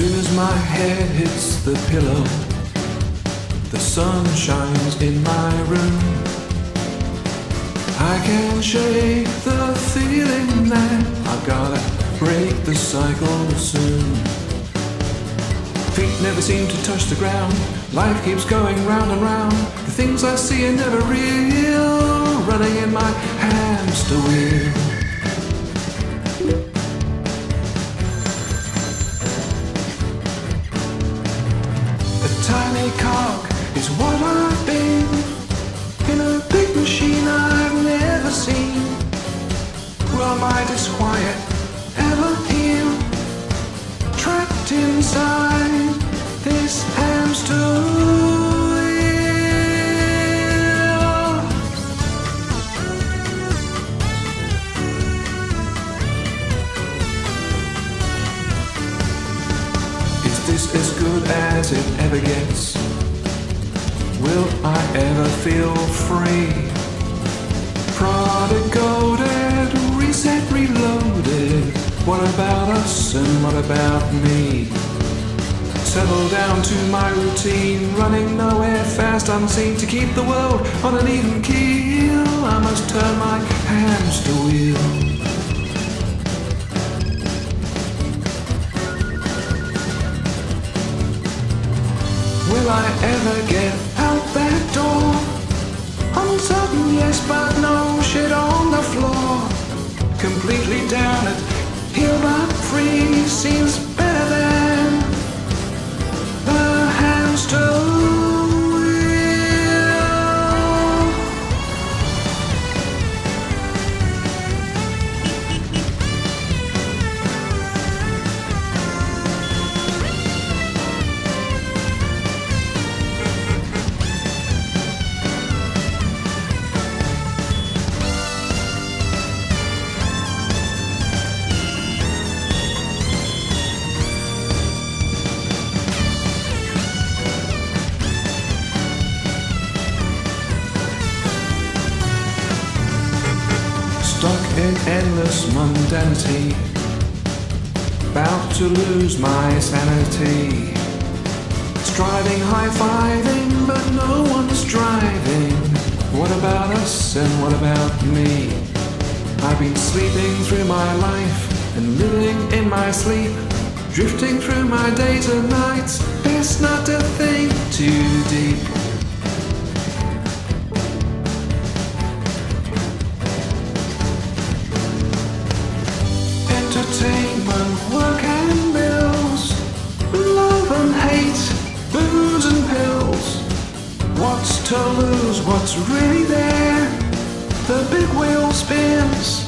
soon as my head hits the pillow, the sun shines in my room. I can't shake the feeling that I've gotta break the cycle soon. Feet never seem to touch the ground. Life keeps going round and round. The things I see are never real, running in my hamster wheel. Tiny cog is what I've been, in a big machine I've never seen. Will my disquiet ever heal? Trapped inside this hamster wheel. Is this as good as it ever gets? Will I ever feel free? Product coded, reset reloaded. What about us and what about me? Settle down to my routine, running nowhere fast, unseen. To keep the world on an even keel, I must turn my hamster wheel. Will I ever get out that door? Uncertain, yes, but no, shit on the floor. Completely down it, here but free, seems better than the hamster stuck in endless mundanity, about to lose my sanity. Striving, high-fiving, but no one's driving. What about us and what about me? I've been sleeping through my life and living in my sleep, drifting through my days and nights. Best not to think too deep. Entertainment, work and bills, love and hate, booze and pills. What's to lose? What's really there? The big wheel spins.